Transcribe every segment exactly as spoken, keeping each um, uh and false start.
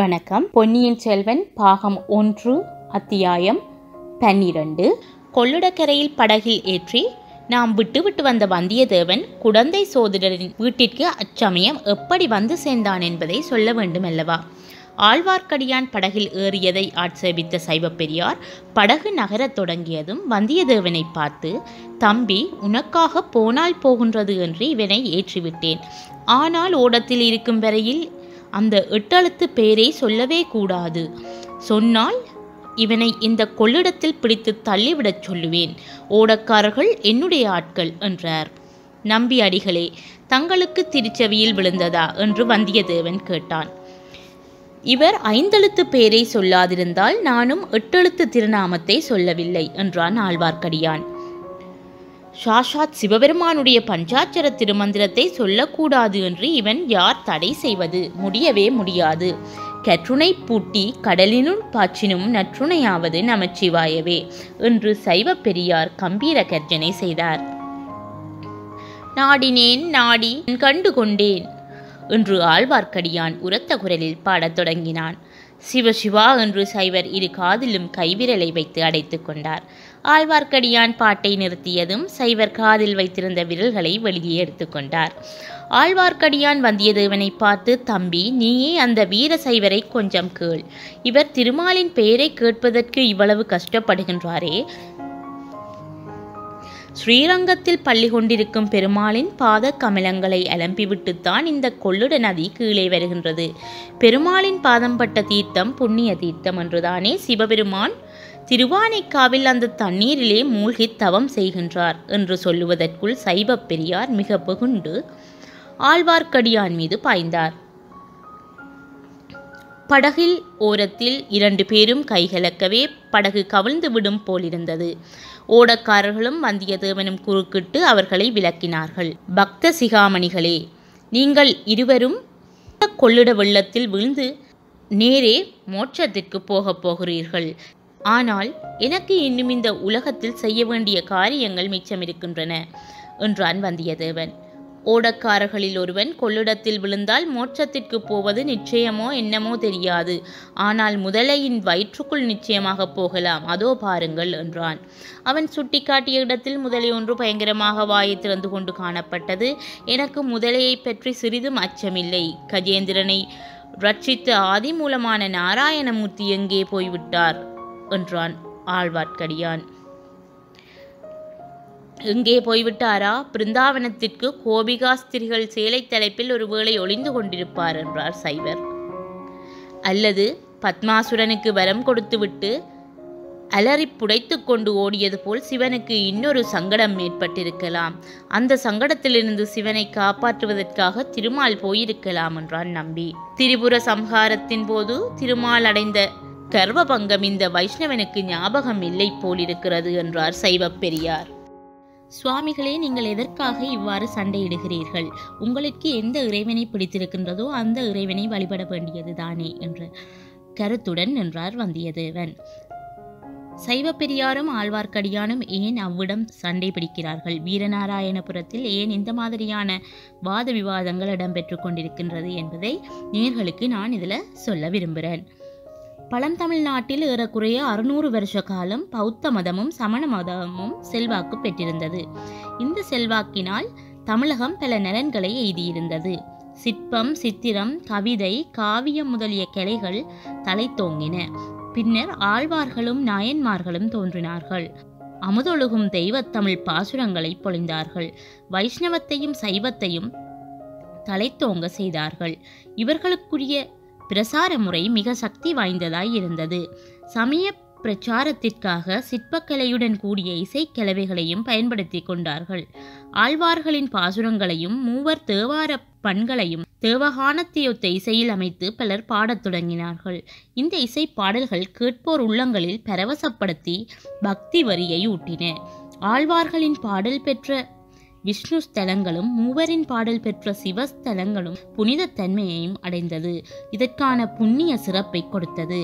வணக்கம். பொன்னியின் செல்வன் பாகம் ஒன்று, அத்தியாயம் பன்னிரண்டு. கொள்ளிடக்கரையில் படகில் ஏற்றி நாம் விட்டுவிட்டு வந்த வந்தியத்தேவன் குடந்தை சோதரரின் வீட்டிற்கு அச்சமயம் எப்படி வந்து சேர்ந்தான் என்பதை சொல்ல வேண்டும் அல்லவா? ஆழ்வார்க்கடியான் படகில் ஏறியதை ஆட்சேபித்த சைவப்பெரியார் படகு நகரத் தொடங்கியதும் வந்தியத்தேவனை பார்த்து, தம்பி, உனக்காக போனால் போகின்றது என்று இவனை ஏற்றிவிட்டேன். ஆனால் ஓடத்தில் இருக்கும் வரையில் அந்த எட்டெழுத்து பேரை சொல்லவே கூடாது. சொன்னால் இவனை இந்த கொள்ளிடத்தில் பிடித்து தள்ளிவிடச் சொல்லுவேன். ஓடக்காரர்கள் என்னுடைய ஆட்கள் என்றார். நம்பி அடிகளே, தங்களுக்கு திருச்செவியில் விழுந்ததா என்று வந்தியத்தேவன் கேட்டான். இவர் ஐந்தெழுத்து பேரை சொல்லாதிருந்தால் நானும் எட்டெழுத்து திருநாமத்தை சொல்லவில்லை என்றான் ஆழ்வார்க்கடியான். சாஷாத் சிவபெருமானுடைய பஞ்சாட்சர திருமந்திரத்தை சொல்லக்கூடாது என்று இவன் யார் தடை செய்வது? முடியவே முடியாது. கற்றுணை பூட்டி கடலினுள் பாச்சினும் நற்றுணையாவது நமச்சிவாயவே என்று சைவ பெரியார் கம்பீர கர்ஜனை செய்தார். நாடினேன், நாடி கண்டு கொண்டேன் என்று ஆழ்வார்க்கடியான் உரத்த குரலில் பாடத் தொடங்கினான். சிவசிவா என்று சைவர் இரு காதிலும் கைவிரலை வைத்து அடைத்து கொண்டார். ஆழ்வார்க்கடியான் பாட்டை நிறுத்தியதும் சைவர் காதில் வைத்திருந்த விரல்களை வெளியே எடுத்து கொண்டார். ஆழ்வார்க்கடியான் வந்தியத்தேவனை பார்த்து, தம்பி, நீயே அந்த வீர சைவரை கொஞ்சம் கேள். இவர் திருமாலின் பெயரை கேட்பதற்கு இவ்வளவு கஷ்டப்படுகின்றாரே. ஸ்ரீரங்கத்தில் பள்ளி கொண்டிருக்கும் பெருமாளின் பாத கமலங்களை அலம்பிவிட்டுத்தான் இந்த கொள்ளிட நதி கீழே வருகின்றது. பெருமாளின் பாதம் பட்ட தீர்த்தம் புண்ணிய தீர்த்தம் என்றுதானே சிவபெருமான் திருவானைக்காவில் அந்த தண்ணீரிலே மூழ்கி தவம் செய்கின்றார் என்று சொல்லுவதற்குள் சைவ பெரியார் மிக புகுண்டு ஆழ்வார்க்கடியான் மீது பாய்ந்தார். படகில் ஓரத்தில் இரண்டு பேரும் கைகலக்கவே படகு கவிழ்ந்து விடும் போலிருந்தது. ஓடக்காரர்களும் வந்தியத்தேவனும் குறுக்கிட்டு அவர்களை விலக்கினார்கள். பக்த சிகாமணிகளே, நீங்கள் இருவரும் கொள்ளிட வெள்ளத்தில் விழுந்து நேரே மோட்சத்திற்கு போகப் போகிறீர்கள். ஆனால் எனக்கு இன்னும் இந்த உலகத்தில் செய்ய வேண்டிய காரியங்கள் மிச்சமிருக்கின்றன என்றான் வந்தியத்தேவன். ஓடக்காரர்களில் ஒருவன், கொள்ளிடத்தில் விழுந்தால் மோட்சத்திற்கு போவது நிச்சயமோ என்னமோ தெரியாது, ஆனால் முதலையின் வயிற்றுக்குள் நிச்சயமாக போகலாம், அதோ பாருங்கள் என்றான். அவன் சுட்டிக்காட்டிய இடத்தில் முதலை ஒன்று பயங்கரமாக வாயை திறந்து கொண்டு காணப்பட்டது. எனக்கு முதலையை பற்றி சிறிதும் அச்சமில்லை. கஜேந்திரனை ரட்சித்த ஆதிமூலமான நாராயணமூர்த்தி எங்கே போய்விட்டார் என்றான் ஆழ்வார்க்கடியான். எங்கே போய்விட்டாரா? பிருந்தாவனத்திற்கு கோபிகாஸ்திரிகள் சேலை தலைப்பில் ஒருவேளை ஒளிந்து கொண்டிருப்பார் என்றார் சைவர். அல்லது பத்மாசுரனுக்கு வரம் கொடுத்துவிட்டு அலறி புடைத்து கொண்டு ஓடியது போல் சிவனுக்கு இன்னொரு சங்கடம் ஏற்பட்டிருக்கலாம். அந்த சங்கடத்திலிருந்து சிவனை காப்பாற்றுவதற்காக திருமால் போயிருக்கலாம் என்றான் நம்பி. திரிபுர சம்ஹாரத்தின் போது திருமால் அடைந்த கர்வபங்கம் இந்த வைஷ்ணவனுக்கு ஞாபகம் இல்லை போலிருக்கிறது என்றார் சைவ பெரியார். சுவாமிகளே, நீங்கள் எதற்காக இவ்வாறு சண்டையிடுகிறீர்கள்? உங்களுக்கு எந்த இறைவனை பிடித்திருக்கின்றதோ அந்த இறைவனை வழிபட வேண்டியது தானே என்ற கருத்துடன் நின்றார் வந்தியத்தேவன். சைவ பெரியாரும் ஆழ்வார்க்கடியானும் ஏன் அவ்விடம் சண்டை பிடிக்கிறார்கள்? வீரநாராயணபுரத்தில் ஏன் இந்த மாதிரியான வாத விவாதங்கள் இடம்பெற்று கொண்டிருக்கின்றது என்பதை நேர்களுக்கு நான் இதில் சொல்ல விரும்புகிறேன். பழந்தமிழ்நாட்டில் ஏறக்குறைய அறுநூறு வருஷ காலம் பௌத்த மதமும் சமண மதமும் செல்வாக்கு பெற்றிருந்தது. இந்த செல்வாக்கினால் தமிழகம் பல நலன்களை எய்தியிருந்தது. சிற்பம், சித்திரம், கவிதை, காவியம் முதலிய கலைகள் தலைத்தோங்கின. பின்னர் ஆழ்வார்களும் நாயன்மார்களும் தோன்றினார்கள். அமுதொழுகும் தெய்வத்தமிழ் பாசுரங்களை பொழிந்தார்கள். வைஷ்ணவத்தையும் சைவத்தையும் தலைத்தோங்க செய்தார்கள். இவர்களுக்குரிய பிரசார முறை மிக சக்தி வாய்ந்ததாய் இருந்தது. சமய பிரச்சாரத்திற்காக சிற்பக்கலையுடன் கூடிய இசைக்கலவைகளையும் பயன்படுத்தி கொண்டார்கள். ஆழ்வார்களின் பாசுரங்களையும் மூவர் தேவார பண்களையும் தேவகானத்தையொத்த இசையில் அமைத்து பலர் பாடத் தொடங்கினார்கள். இந்த இசை பாடல்கள் கேட்போர் உள்ளங்களில் பரவசப்படுத்தி பக்தி வரியை ஊட்டின. ஆழ்வார்களின் பாடல் பெற்ற விஷ்ணு ஸ்தலங்களும் மூவரின் பாடல் பெற்ற சிவஸ்தலங்களும் புனித தன்மையையும் அடைந்தது. இதற்கான புண்ணிய சிறப்பை கொடுத்தது.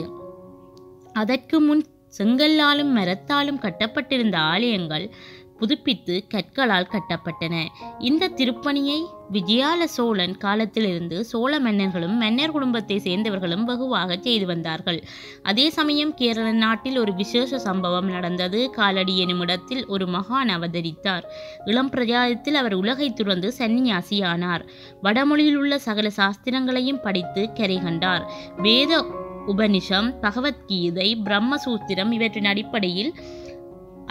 அதற்கு முன் செங்கல்லாலும் மரத்தாலும் கட்டப்பட்டிருந்த ஆலயங்கள் புதுப்பித்து கற்களால் கட்டப்பட்டன. இந்த திருப்பணியை விஜயால சோழன் காலத்திலிருந்து சோழ மன்னர்களும் மன்னர் குடும்பத்தை சேர்ந்தவர்களும் வெகுவாக செய்து வந்தார்கள். அதே சமயம் கேரள நாட்டில் ஒரு விசேஷ சம்பவம் நடந்தது. காலடி எனும் இடத்தில் ஒரு மகான் அவதரித்தார். இளம் பிரயாயத்தில் அவர் உலகை துறந்து சன்னியாசியானார். வடமொழியில் உள்ள சகல சாஸ்திரங்களையும் படித்து கரை கண்டார். வேத உபனிஷம், பகவத்கீதை, பிரம்மசூத்திரம் இவற்றின் அடிப்படையில்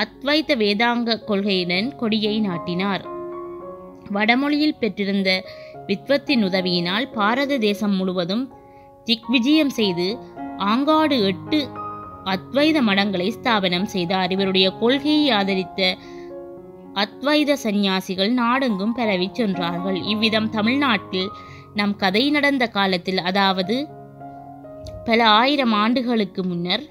அத்வைத வேதாங்க கொள்கையுடன் கொடியை நாட்டினார். வடமொழியில் பெற்றிருந்த வித்வத்தின் உதவியினால் பாரத தேசம் முழுவதும் திக்விஜயம் செய்து ஆங்காடு எட்டு அத்வைத மடங்களை ஸ்தாபனம் செய்தார். இவருடைய கொள்கையை ஆதரித்த அத்வைத சந்நியாசிகள் நாடெங்கும் பரவி சென்றார்கள். இவ்விதம் தமிழ்நாட்டில் நம் கதை நடந்த காலத்தில், அதாவது பல ஆயிரம் ஆண்டுகளுக்கு முன்னர்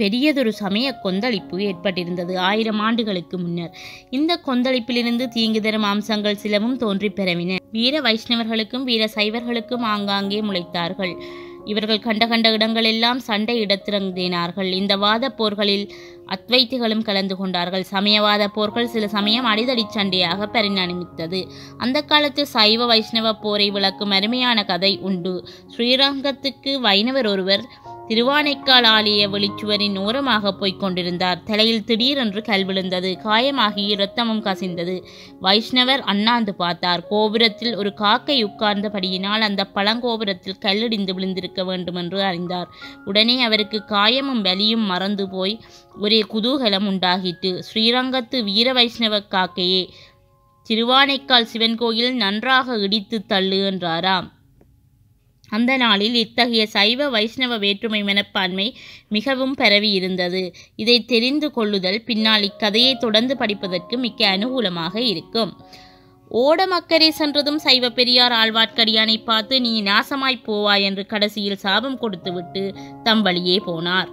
பெரியதொரு சமய கொந்தளிப்பு ஏற்பட்டிருந்தது. ஆயிரம் ஆண்டுகளுக்கு முன்னர் இந்த கொந்தளிப்பிலிருந்து தீங்கு தரும் அம்சங்கள் சிலவும் தோன்றி பெறவின. வீர வைஷ்ணவர்களுக்கும் வீர சைவர்களுக்கும் ஆங்காங்கே முளைத்தார்கள். இவர்கள் கண்ட கண்ட இடங்களெல்லாம் சண்டை இடத்திறந்தேனார்கள். இந்த வாத போர்களில் அத்வைத்திகளும் கலந்து கொண்டார்கள். சமயவாத போர்கள் சில சமயம் அடிதடி சண்டையாக பரிணமித்தது. அந்த காலத்தில் சைவ வைஷ்ணவ போரை விளக்கும் அருமையான கதை உண்டு. ஸ்ரீரங்கத்துக்கு வைணவர் ஒருவர் திருவானைக்கால் ஆலய வெளிச்சுவரின் ஓரமாக போய்க் கொண்டிருந்தார். தலையில் திடீரென்று கல் விழுந்தது. காயமாகி இரத்தமும் கசிந்தது. வைஷ்ணவர் அண்ணாந்து பார்த்தார். கோபுரத்தில் ஒரு காக்கை உட்கார்ந்தபடியினால் அந்த பழங்கோபுரத்தில் கல்லடிந்து விழுந்திருக்க வேண்டுமென்று அறிந்தார். உடனே அவருக்கு காயமும் வலியும் மறந்து போய் ஒரே குதூகலம் உண்டாகிட்டு, ஸ்ரீரங்கத்து வீர வைஷ்ணவ காக்கையே, திருவானைக்கால் சிவன் கோயில் நன்றாக இடித்து தள்ளு என்றாராம். அந்த நாளில் இத்தகைய சைவ வைஷ்ணவ வேற்றுமை மனப்பான்மை மிகவும் பரவி இருந்தது. இதை தெரிந்து கொள்ளுதல் பின்னால் இக்கதையை தொடர்ந்து படிப்பதற்கு மிக்க அனுகூலமாக இருக்கும். ஓடமக்கரை சென்றதும் சைவ பெரியார் ஆழ்வார்க்கடியானை பார்த்து, நீ நாசமாய் போவாய் என்று கடைசியில் சாபம் கொடுத்துவிட்டு தம் வழியே போனார்.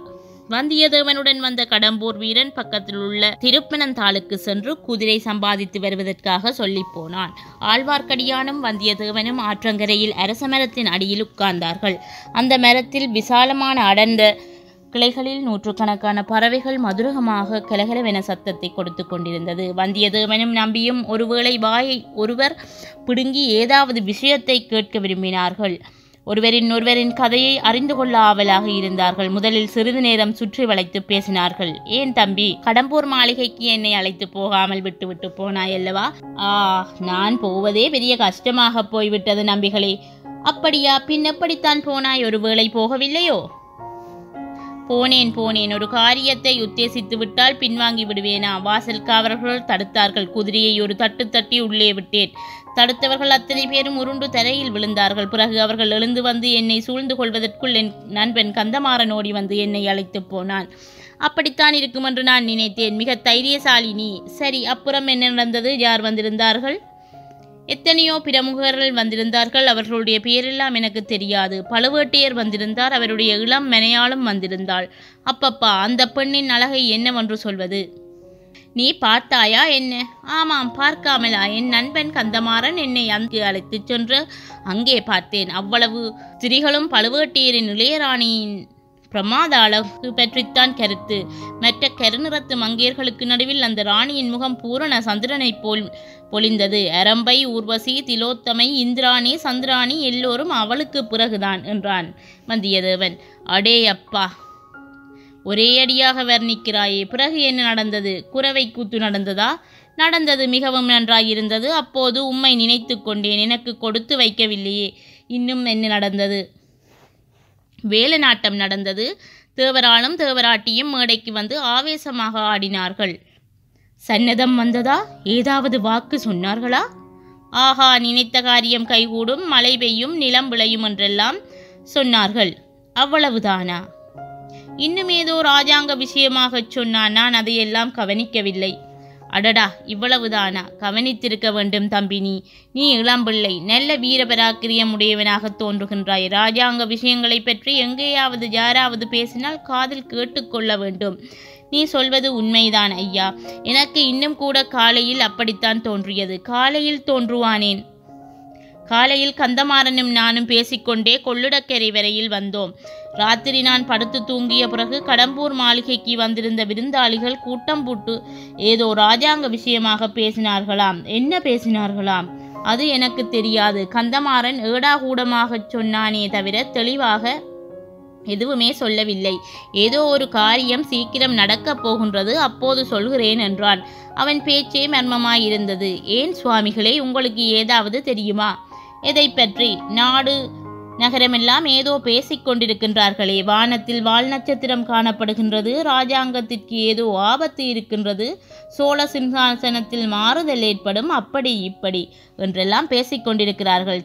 வந்தியத்தேவனுடன் வந்த கடம்பூர் வீரன் பக்கத்தில் உள்ள திருப்பனந்தாளுக்கு சென்று குதிரை சம்பாதித்து வருவதற்காக சொல்லி போனான். ஆழ்வார்க்கடியானும் வந்தியத்தேவனும் ஆற்றங்கரையில் அரச மரத்தின் அடியில் உட்கார்ந்தார்கள். அந்த மரத்தில் விசாலமான அடர்ந்த கிளைகளில் நூற்றுக்கணக்கான பறவைகள் மதுரகமாக கலகலவென சத்தத்தை கொடுத்து கொண்டிருந்தது. வந்தியத்தேவனும் நம்பியும் ஒருவேளை வாயை ஒருவர் பிடுங்கி ஏதாவது விஷயத்தை கேட்க விரும்பினார்கள். ஒருவரின் ஒருவரின் கதையை அறிந்து கொள்ள ஆவலாக இருந்தார்கள். முதலில் சிறிது நேரம் சுற்றி வளைத்து பேசினார்கள். ஏன் தம்பி, கடம்பூர் மாளிகைக்கு என்னை அழைத்து போகாமல் விட்டு விட்டு போனாய் அல்லவா? ஆ, நான் போவதே பெரிய கஷ்டமாக போய்விட்டது நம்பிகளே. அப்படியா? பின் எப்படித்தான் போனாய்? ஒரு வேளை போகவில்லையோ? போனேன் போனேன். ஒரு காரியத்தை உத்தேசித்து விட்டால் பின்வாங்கி விடுவேனா? வாசல் காவலர்கள் தடுத்தார்கள். குதிரையை ஒரு தட்டு தட்டி உள்ளே விட்டேன். தடுத்தவர்கள் அத்தனை பேரும் உருண்டு தரையில் விழுந்தார்கள். பிறகு அவர்கள் எழுந்து வந்து என்னை சூழ்ந்து கொள்வதற்குள் என் நண்பன் கந்தமாறன் ஓடி வந்து என்னை அழைத்து போனான். அப்படித்தான் இருக்கும் என்று நான் நினைத்தேன். மிக தைரியசாலி நீ. சரி, அப்புறம் என்ன நடந்தது? யார் வந்திருந்தார்கள்? எத்தனையோ பிரமுகர்கள் வந்திருந்தார்கள். அவர்களுடைய பேரெல்லாம் எனக்கு தெரியாது. பழுவேட்டையர் வந்திருந்தார். அவருடைய இளம் மனையாளும் வந்திருந்தாள். அப்பப்பா, அந்த பெண்ணின் அழகை என்னவென்று சொல்வது? நீ பார்த்தாயா என்ன? ஆமாம், பார்க்காமலா? என் நண்பன் கந்தமாறன் என்னை அங்கு அழைத்து சென்று அங்கே பார்த்தேன். அவ்வளவு ஸ்திரீகளும் பழுவேட்டையரின் இளையராணியின் பிரமாத அழகு பற்றித்தான் கருத்து. மற்ற கருநிறத்து மங்கையர்களுக்கு நடுவில் அந்த ராணியின் முகம் பூரண சந்திரனை போல் பொழிந்தது. அரம்பை, ஊர்வசி, திலோத்தமை, இந்திராணி, சந்திராணி எல்லோரும் அவளுக்கு பிறகுதான் என்றான் வந்தியத்தேவன். அடே அப்பா, ஒரே அடியாக வர்ணிக்கிறாயே. பிறகு என்ன நடந்தது? குறவை கூத்து நடந்ததா? நடந்தது. மிகவும் நன்றாயிருந்தது. அப்போது உம்மை நினைத்து கொண்டேன். எனக்கு கொடுத்து வைக்கவில்லையே. இன்னும் என்ன நடந்தது? வேலநாட்டம் நடந்தது. தேவராளும் தேவராட்டியும் மேடைக்கு வந்து ஆவேசமாக ஆடினார்கள். சன்னதம் வந்ததா? ஏதாவது வாக்கு சொன்னார்களா? ஆஹா, நினைத்த காரியம் கைகூடும், மழை பெய்யும், நிலம் விளையும் என்றெல்லாம் சொன்னார்கள். அவ்வளவுதானா? இன்னும் ஏதோ ராஜாங்க விஷயமாக சொன்னான். நான் அதையெல்லாம் கவனிக்கவில்லை. அடடா, இவ்வளவுதானா? கவனித்திருக்க வேண்டும் தம்பினி. நீ இளம்பிள்ளை, நல்ல வீரபராக்கிரியம் உடையவனாக தோன்றுகின்றாய். ராஜாங்க விஷயங்களை பற்றி எங்கேயாவது யாராவது பேசினால் காதில் கேட்டுக்கொள்ள வேண்டும். நீ சொல்வது உண்மைதான் ஐயா. எனக்கு இன்னும் கூட காலையில் அப்படித்தான் தோன்றியது. காலையில் தோன்றுவானேன்? காலையில் கந்தமாறனும் நானும் பேசிக்கொண்டே கொள்ளிடக்கரை வரையில் வந்தோம். ராத்திரி நான் படுத்து தூங்கிய பிறகு கடம்பூர் மாளிகைக்கு வந்திருந்த விருந்தாளிகள் கூட்டம் போட்டு ஏதோ ராஜாங்க விஷயமாக பேசினார்களாம். என்ன பேசினார்களாம் அது எனக்கு தெரியாது. கந்தமாறன் ஏடாகூடமாக சொன்னானே தவிர தெளிவாக எதுவுமே சொல்லவில்லை. ஏதோ ஒரு காரியம் சீக்கிரம் நடக்கப் போகின்றது, அப்போது சொல்கிறேன் என்றான். அவன் பேச்சே மர்மமாயிருந்தது. ஏன் சுவாமிகளே, உங்களுக்கு ஏதாவது தெரியுமா? எதை பற்றி? நாடு நகரமெல்லாம் ஏதோ பேசிக்கொண்டிருக்கின்றார்களே, வானத்தில் வால் நட்சத்திரம் காணப்படுகின்றது, இராஜாங்கத்திற்கு ஏதோ ஆபத்து இருக்கின்றது, சோழ சிம்ஹாசனத்தில் மாறுதல் ஏற்படும், அப்படி இப்படி என்றெல்லாம் பேசிக்கொண்டிருக்கிறார்கள்.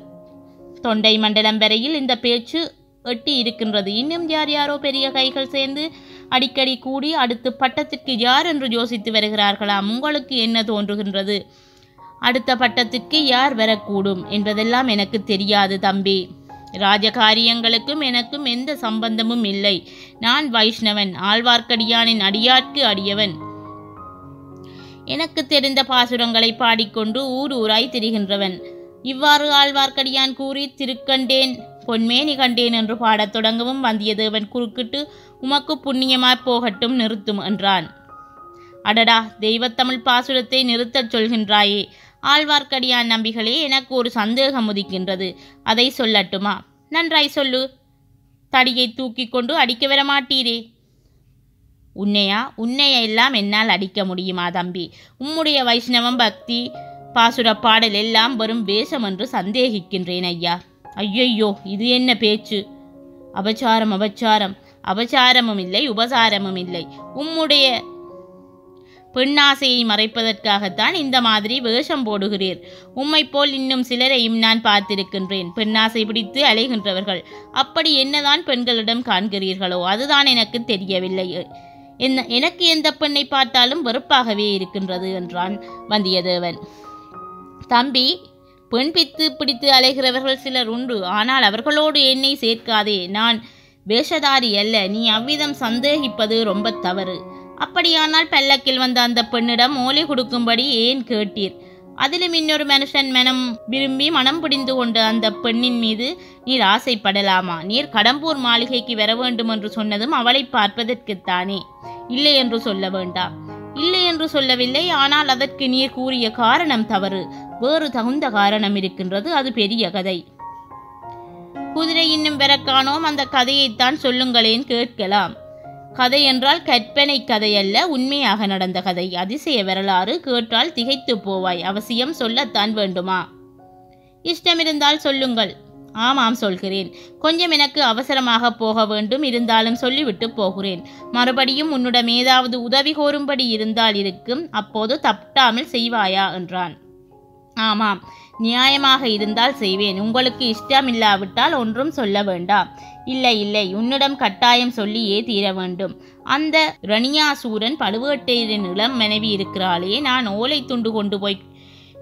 தொண்டை மண்டலம் வரையில் இந்த பேச்சு எட்டி இருக்கின்றது. இன்னும் யார் யாரோ பெரிய கைகள் சேர்ந்து அடிக்கடி கூடி அடுத்து பட்டத்திற்கு யார் என்று யோசித்து வருகிறார்களாம். உங்களுக்கு என்ன தோன்றுகின்றது? அடுத்த பட்டத்திற்கு யார் வரக்கூடும் என்பதெல்லாம் எனக்கு தெரியாது தம்பி. ராஜகாரியங்களுக்கும் எனக்கும் எந்த சம்பந்தமும் இல்லை. நான் வைஷ்ணவன், ஆழ்வார்க்கடியானின் அடியாட்கு அடியவன். எனக்கு தெரிந்த பாசுரங்களை பாடிக்கொண்டு ஊர் ஊராய் திரிகின்றவன். இவ்வாறு ஆழ்வார்க்கடியான் கூறி திருக்கண்டேன் பொன்மேனி கண்டேன் என்று பாடத் தொடங்கவும் வந்தியத்தேவன் குறுக்கிட்டு, உமக்கு புண்ணியமாய் போகட்டும், நிறுத்தும் என்றான். அடடா, தெய்வத்தமிழ் பாசுரத்தை நிறுத்தச் சொல்கின்றாயே. ஆழ்வார்க்கடியான் நம்பிகளே, எனக்கு ஒரு சந்தேகம் உதிக்கின்றது, அதை சொல்லட்டுமா? நன்றாய் சொல்லு. தடியை தூக்கி கொண்டு அடிக்க வரமாட்டீரே? உன்னையா? உன்னையெல்லாம் என்னால் அடிக்க முடியுமா தம்பி? உம்முடைய வைஷ்ணவம் பக்தி பாசுர பாடல் எல்லாம் வரும் வேஷம் என்று சந்தேகிக்கின்றேன் ஐயா. ஐயையோ, இது என்ன பேச்சு? அபச்சாரம் அபச்சாரம், அபச்சாரமும் இல்லை உபசாரமும் இல்லை. உம்முடைய பெண்ணாசையை மறைப்பதற்காகத்தான் இந்த மாதிரி வேஷம் போடுகிறீர். உம்மை போல் இன்னும் சிலரையும் நான் பார்த்திருக்கின்றேன், பெண்ணாசை பிடித்து அலைகின்றவர்கள். அப்படி என்னதான் பெண்களிடம் காண்கிறீர்களோ அதுதான் எனக்கு தெரியவில்லை. என்ன, எனக்கு எந்த பெண்ணை பார்த்தாலும் வெறுப்பாகவே இருக்கின்றது என்றான் வந்தியத்தேவன். தம்பி, பெண் பித்து பிடித்து அலைகிறவர்கள் சிலர் உண்டு, ஆனால் அவர்களோடு என்னை சேர்க்காதே. நான் வேஷதாரி அல்ல. நீ அவ்விதம் சந்தேகிப்பது ரொம்ப தவறு. அப்படியானால் பல்லக்கில் வந்த அந்த பெண்ணிடம் ஓலை கொடுக்கும்படி ஏன் கேட்டீர்? அதிலும் இன்னொரு மனுஷன் மனம் விரும்பி மனம் பிடிந்து கொண்டு அந்த பெண்ணின் மீது நீர் ஆசைப்படலாமா? நீர் கடம்பூர் மாளிகைக்கு வர வேண்டும் என்று சொன்னதும் அவளை பார்ப்பதற்குத்தானே. இல்லை என்று சொல்ல வேண்டாம். இல்லை என்று சொல்லவில்லை, ஆனால் அதற்கு நீர் கூறிய காரணம் தவறு. வேறு தகுந்த காரணம் இருக்கின்றது, அது பெரிய கதை. குதிரை இன்னும் வரக்கானோம், அந்த கதையைத்தான் சொல்லுங்களேன், கேட்கலாம். கதை என்றால் கற்பனை கதை அல்ல, உண்மையாக நடந்த கதை, அதிசய வரலாறு. கேட்டால் திகைத்து போவாய். அவசியம் சொல்லத்தான் வேண்டுமா? இஷ்டமிருந்தால் சொல்லுங்கள். ஆமாம், சொல்கிறேன். கொஞ்சம் எனக்கு அவசரமாக போக வேண்டும், இருந்தாலும் சொல்லிவிட்டு போகிறேன். மறுபடியும் உன்னிடம் ஏதாவது உதவி கோரும்படி இருந்தால் இருக்கும், அப்போது தப்பாமல் செய்வாயா என்றான். ஆமாம், நியாயமாக இருந்தால் செய்வேன். உங்களுக்கு இஷ்டமில்லாவிட்டால் ஒன்றும் சொல்ல வேண்டாம். இல்லை இல்லை, உன்னிடம் கட்டாயம் சொல்லியே தீர வேண்டும். அந்த ரணியாசூரன் பழுவேட்டையரின் இளம் மனைவி இருக்கிறாளே, நான் ஓலை துண்டு கொண்டு போய்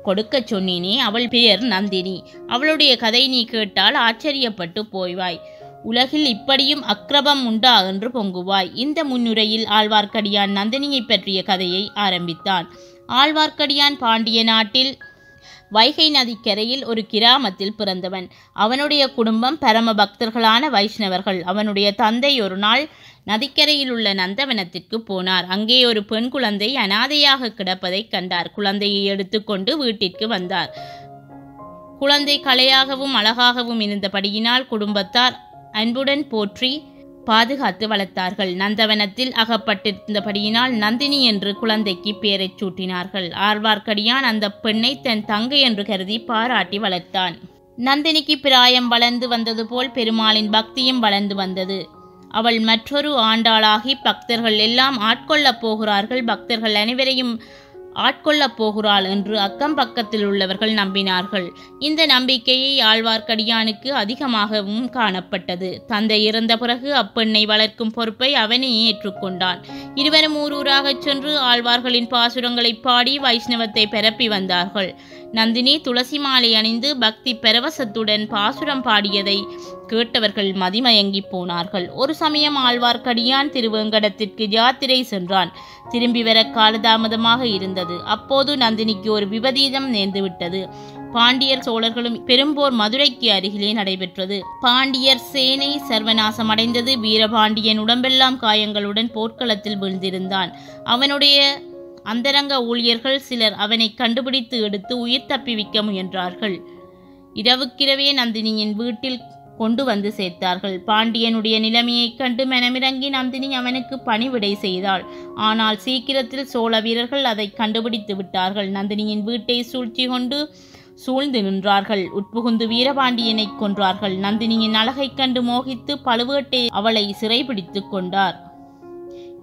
கொடுக்க சொன்னேனே, அவள் பெயர் நந்தினி. அவளுடைய கதை நீ கேட்டால் ஆச்சரியப்பட்டு போய்வாய். உலகில் இப்படியும் அக்கிரபம் உண்டா என்று பொங்குவாய். இந்த முன்னுரையில் ஆழ்வார்க்கடியான் நந்தினியை பற்றிய கதையை ஆரம்பித்தான். ஆழ்வார்க்கடியான் பாண்டிய நாட்டில் வைகை நதிக்கரையில் ஒரு கிராமத்தில் பிறந்தவன். அவனுடைய குடும்பம் பரம பக்தர்களான வைஷ்ணவர்கள். அவனுடைய தந்தை ஒரு நாள் நதிக்கரையில் உள்ள நந்தவனத்திற்கு போனார். அங்கே ஒரு பெண் குழந்தை அனாதையாக கிடப்பதை கண்டார். குழந்தையை எடுத்துக்கொண்டு வீட்டிற்கு வந்தார். குழந்தை கலையாகவும் அழகாகவும் இருந்தபடியினால் குடும்பத்தார் அன்புடன் போற்றி பாதுகாத்து வளர்த்தார்கள். நந்தவனத்தில் அகப்பட்டிருந்தபடியினால் நந்தினி என்று குழந்தைக்கு பேரை சூட்டினார்கள். ஆழ்வார்க்கடியான் அந்த பெண்ணை தன் தங்கை என்று கருதி பாராட்டி வளர்த்தான். நந்தினிக்கு பிராயம் வளர்ந்து வந்தது போல் பெருமாளின் பக்தியும் வளர்ந்து வந்தது. அவள் மற்றொரு ஆண்டாளாகி பக்தர்கள் எல்லாம் ஆட்கொள்ளப் போகிறார்கள், பக்தர்கள் அனைவரையும் ஆட்கொள்ளப் போகிறாள் என்று அக்கம் பக்கத்தில் உள்ளவர்கள் நம்பினார்கள். இந்த நம்பிக்கையை ஆழ்வார்க்கடியானுக்கு அதிகமாகவும் காணப்பட்டது. தந்தை இறந்த பிறகு அப்பெண்ணை வளர்க்கும் பொறுப்பை அவனே ஏற்றுக்கொண்டான். இருவரும் ஊர் ஊராகச் சென்று ஆழ்வார்களின் பாசுரங்களை பாடி வைஷ்ணவத்தை பரப்பி வந்தார்கள். நந்தினி துளசி மாலை அணிந்து பக்தி பரவசத்துடன் பாசுரம் பாடியதை கேட்டவர்கள் மதிமயங்கி போனார்கள். ஒரு சமயம் ஆழ்வார்க்கடியான் திருவேங்கடத்திற்கு யாத்திரை சென்றான். திரும்பி வர காலதாமதமாக இருந்தது. அப்போது நந்தினிக்கு ஒரு விபரீதம் நேர்ந்துவிட்டது. பாண்டியர் சோழர்களும் பெரும்போர் மதுரைக்கு அருகிலே நடைபெற்றது. பாண்டியர் சேனை சர்வநாசம் அடைந்தது. வீரபாண்டியன் உடம்பெல்லாம் காயங்களுடன் போர்க்களத்தில் வீழ்ந்திருந்தான். அவனுடைய அந்தரங்க ஊழியர்கள் சிலர் அவனை கண்டுபிடித்து எடுத்து உயிர் தப்பிவிக்க முயன்றார்கள். இரவுக்கிரவே நந்தினியின் வீட்டில் கொண்டு வந்து சேர்த்தார்கள். பாண்டியனுடைய நிலைமையைக் கண்டு மனமிறங்கி நந்தினி அவனுக்கு பணிவிடை செய்தாள். ஆனால் சீக்கிரத்தில் சோழ வீரர்கள் அதை கண்டுபிடித்து விட்டார்கள். நந்தினியின் வீட்டை சூழ்ச்சி கொண்டு சூழ்ந்து நின்றார்கள். உட்புகுந்து வீரபாண்டியனை கொன்றார்கள். நந்தினியின் அழகைக் கண்டு மோகித்து பழுவேட்டை அவளை சிறைபிடித்து கொண்டார்.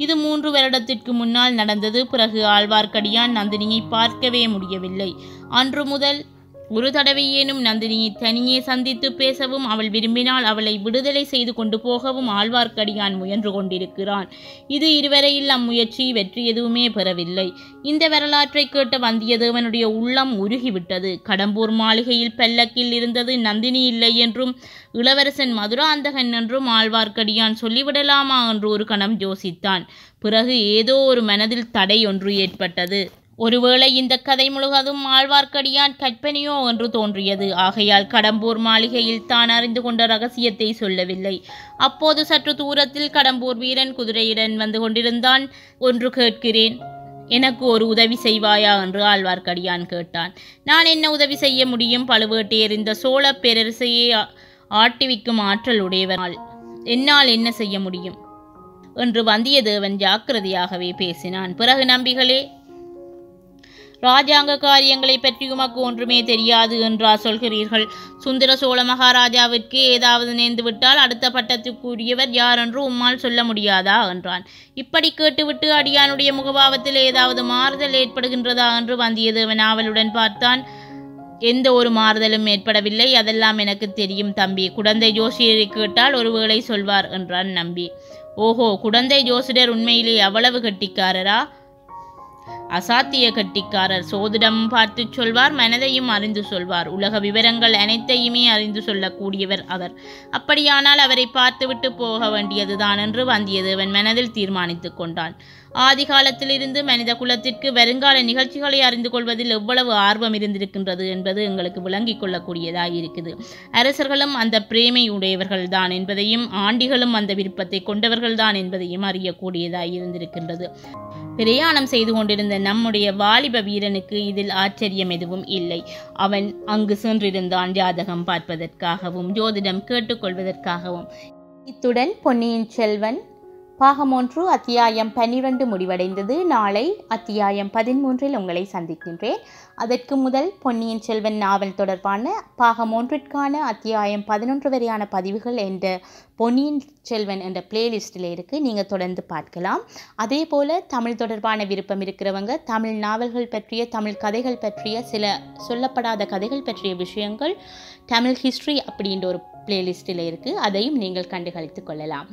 இது மூன்று வருடத்திற்கு முன்னால் நடந்தது. பிறகு ஆழ்வார்க்கடியான் நந்தினியை பார்க்கவே முடியவில்லை. அன்று முதல் ஒரு தடவையேனும் நந்தினியை தனியே சந்தித்து பேசவும், அவள் விரும்பினால் அவளை விடுதலை செய்து கொண்டு போகவும் ஆழ்வார்க்கடியான் முயன்று கொண்டிருக்கிறான். இது இதுவரையில் அம்முயற்சி வெற்றி எதுவுமே பெறவில்லை. இந்த வரலாற்றை கேட்ட வந்தியத்தேவனுடைய உள்ளம் உருகிவிட்டது. கடம்பூர் மாளிகையில் பல்லக்கில் இருந்தது நந்தினி இல்லை என்றும் இளவரசன் மதுராந்தகன் என்றும் ஆழ்வார்க்கடியான் சொல்லிவிடலாமா என்று ஒரு கணம் யோசித்தான். பிறகு ஏதோ ஒரு மனதில் தடை ஒன்று ஏற்பட்டது. ஒருவேளை இந்த கதை முழுவதும் ஆழ்வார்க்கடியான் கற்பனையோ என்று தோன்றியது. ஆகையால் கடம்பூர் மாளிகையில் தான் அறிந்து கொண்ட ரகசியத்தை சொல்லவில்லை. அப்போது சற்று தூரத்தில் கடம்பூர் வீரன் குதிரையுடன் வந்து கொண்டிருந்தான். ஒன்று கேட்கிறேன், எனக்கு ஒரு உதவி செய்வாயா என்று ஆழ்வார்க்கடியான் கேட்டான். நான் என்ன உதவி செய்ய முடியும்? பழுவேட்டையர் இந்த சோழ பேரரசையே ஆட்டிவிக்கும் ஆற்றல் உடையவனால் என்னால் என்ன செய்ய முடியும் என்று வந்தியத்தேவன் ஜாக்கிரதையாகவே பேசினான். பிறகு, நம்பிகளே, ராஜாங்க காரியங்களை பற்றி உமக்கு ஒன்றுமே தெரியாது என்றா சொல்கிறீர்கள்? சுந்தர சோழ மகாராஜாவிற்கு ஏதாவது நேர்ந்துவிட்டால் அடுத்த பட்டத்துக்குரியவர் யார் என்று உம்மால் சொல்ல முடியாதா என்றான். இப்படி கேட்டுவிட்டு அடியானுடைய முகபாவத்தில் ஏதாவது மாறுதல் ஏற்படுகின்றதா என்று வந்தியத்தேவன் ஆவலுடன் பார்த்தான். எந்த ஒரு மாறுதலும் ஏற்படவில்லை. அதெல்லாம் எனக்கு தெரியும் தம்பி. குடந்தை ஜோசியரை கேட்டால் ஒருவேளை சொல்வார் என்றான் நம்பி. ஓஹோ, குடந்தை ஜோசிடர் உண்மையிலே அவ்வளவு கட்டிக்காரரா? அசாத்திய கட்டிக்காரர். சோதிடம் பார்த்து சொல்வார், மனதையும் அறிந்து சொல்வார். உலக விவரங்கள் அனைத்தையுமே அறிந்து சொல்லக்கூடியவர் அவர். அப்படியானால் அவரை பார்த்துவிட்டு போக வேண்டியதுதான் என்று வந்தியத்தேவன் மனதில் தீர்மானித்து கொண்டான். ஆதி காலத்திலிருந்து மனித குலத்திற்கு வருங்கால நிகழ்ச்சிகளை அறிந்து கொள்வதில் எவ்வளவு ஆர்வம் இருந்திருக்கின்றது என்பது எங்களுக்கு விளங்கிக் கொள்ளக்கூடியதாய் இருக்குது. அரசர்களும் அந்த பிரேமை உடையவர்கள்தான் என்பதையும், ஆண்டிகளும் அந்த விருப்பத்தை கொண்டவர்கள்தான் என்பதையும் அறியக்கூடியதாய் இருந்திருக்கின்றது. பிரயாணம் செய்து கொண்டிருந்த நம்முடைய வாலிப வீரனுக்கு இதில் ஆச்சரியம் எதுவும் இல்லை. அவன் அங்கு சென்றிருந்தான் ஜாதகம் பார்ப்பதற்காகவும் ஜோதிடம் கேட்டுக்கொள்வதற்காகவும். இத்துடன் பொன்னியின் செல்வன் பாகம் ஒன்று அத்தியாயம் பன்னிரண்டு முடிவடைந்தது. நாளை அத்தியாயம் பதிமூன்றில் உங்களை சந்திக்கின்றேன். அதற்கு முதல் பொன்னியின் செல்வன் நாவல் தொடர்பான பாகம் ஒன்றிற்கான அத்தியாயம் பதினொன்று வரையான பதிவுகள் என்ற பொன்னியின் செல்வன் என்ற பிளேலிஸ்டில் இருக்குது. நீங்கள் தொடர்ந்து பார்க்கலாம். அதே போல் தமிழ் தொடர்பான விருப்பம் இருக்கிறவங்க தமிழ் நாவல்கள் பற்றிய, தமிழ் கதைகள் பற்றிய, சில சொல்லப்படாத கதைகள் பற்றிய விஷயங்கள் தமிழ் ஹிஸ்ட்ரி அப்படின்ற ஒரு பிளேலிஸ்டில் இருக்குது. அதையும் நீங்கள் கண்டுகளித்து கொள்ளலாம்.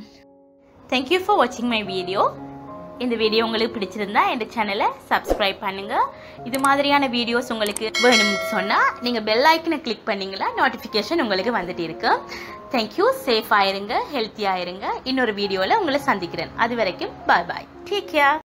Thank you for watching my video. இந்த வீடியோ உங்களுக்கு பிடிச்சிருந்தா இந்த சேனலை சப்ஸ்கிரைப் பண்ணுங்கள். இது மாதிரியான வீடியோஸ் உங்களுக்கு வேணும்னு சொன்னால் நீங்கள் பெல் ஐக்கனை கிளிக் பண்ணிங்கன்னா நோட்டிஃபிகேஷன் உங்களுக்கு வந்துட்டு இருக்கு. தேங்க்யூ. சேஃபாக இருங்க, ஹெல்த்தியாக இருங்க. இன்னொரு வீடியோவில் உங்களை சந்திக்கிறேன். அது வரைக்கும் பாய் பாய், டேக் கேர்.